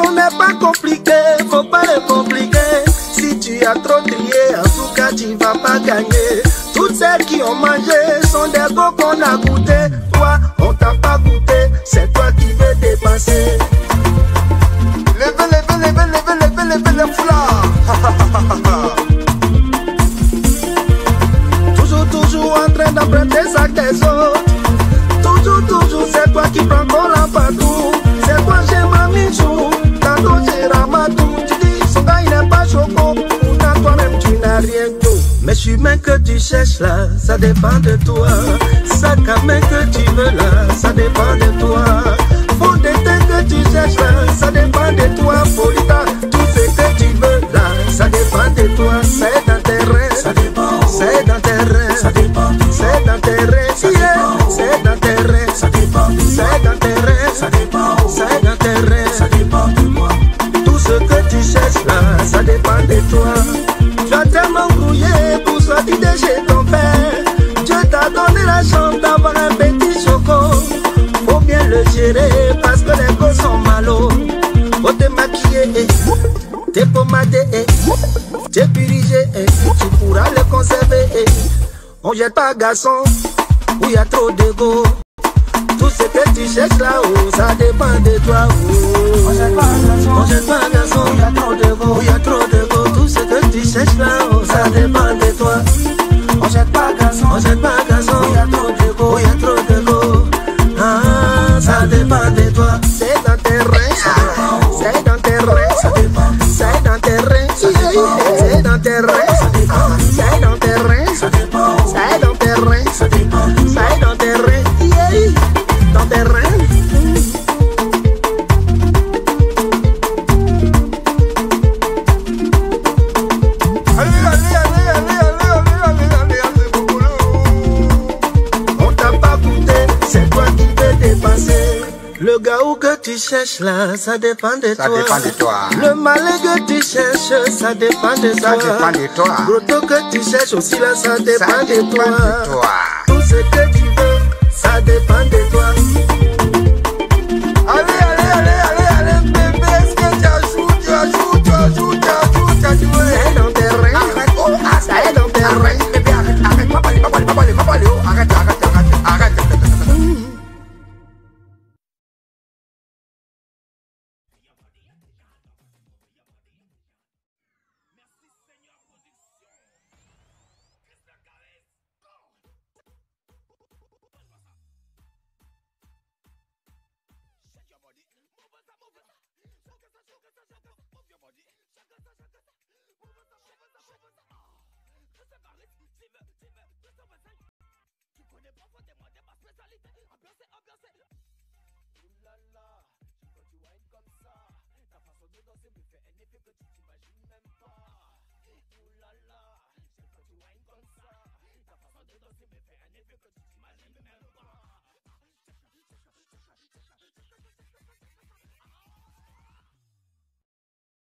garçon n'est pas compliqué, faut pas le compliquer. Si tu as trop trié, en tout cas tu vas pas gagner. Toutes celles qui ont mangé sont des beaux qu'on a goûté. Toi, on t'a pas goûté, c'est toi qui veux dépenser. Levez, levez, levez, levez, levez, levez les foulards. Toujours, toujours en train d'emprunter les sacs des autres. Toujours, toujours, c'est toi qui prends qu'on l'a pas tout. C'est toi j'ai mamie joue, tantôt j'ai ramatou. Tu dis, son gars il n'est pas choco, pourtant toi-même tu n'as rien tout. Mais je suis main que tu cherches là, ça dépend de toi. Sac à main que tu veux là, ça dépend de toi. Faut d'éteint que tu cherches là, ça dépend de toi. Polita, tout ce que tu veux là, ça dépend de toi. C'est dans tes rêves, ça dépend. C'est dans tes rêves, ça dépend. C'est dans tes rêves, ça dépend. C'est dans tes rêves, ça dépend. C'est dans tes rêves, ça dépend. C'est dans tes rêves, ça dépend de moi. Tout ce que tu cherches là, ça dépend de toi. Tu as tellement grouillé pour sortir de chez ton père. Dieu t'a donné la chance d'avoir un petit choco. Faut bien le gérer parce que les gosses sont malos. Faut te maquiller, te pommader, te puriger. Tu pourras le conserver. On jette pas garçon où y a trop d'ego. Tout ce que tu cherches là-haut, ça dépend de toi. On jette pas garçon où y a trop d'ego. Tout ce que tu cherches là-haut, ça dépend de toi. On jette pas garçon, il y a trop de go, Ah, ça dépend de toi. C'est dans tes rêves, c'est dans tes rêves, c'est dans tes rêves, c'est dans tes rêves, c'est dans tes rêves, c'est dans tes rêves, c'est dans tes rêves, dans tes rêves. Le gaou que tu cherches là, ça dépend de toi. Le malin que tu cherches, ça dépend de toi. Broto que tu cherches aussi là, ça dépend de toi. Tout ce que tu veux, ça dépend de toi. Allez, allez, allez, allez, bébé, est-ce que tu as joué? C'est dans tes rêves. Arrête, oh, c'est dans tes rêves. Bébé, arrête, ma parole, oh, arrête. J'ai le petit wine comme ça. Ta façon de danser me fait un effet que tu t'imagines même.